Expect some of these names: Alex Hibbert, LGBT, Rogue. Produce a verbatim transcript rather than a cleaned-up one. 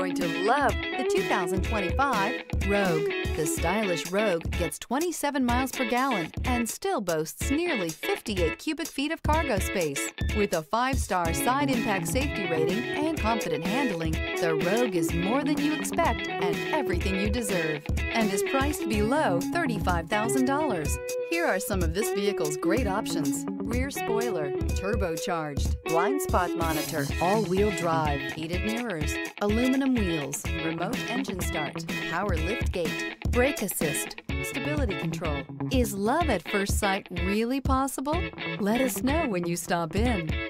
going to love the two thousand twenty-five Rogue. The stylish Rogue gets twenty-seven miles per gallon and still boasts nearly fifty-eight cubic feet of cargo space. With a five-star side impact safety rating and confident handling, the Rogue is more than you expect and everything you deserve, and is priced below thirty-five thousand dollars. Here are some of this vehicle's great options: rear spoiler, turbocharged, blind spot monitor, all-wheel drive, heated mirrors, aluminum wheels, remote engine start, power lift gate, brake assist, stability control. Is love at first sight really possible? Let us know when you stop in.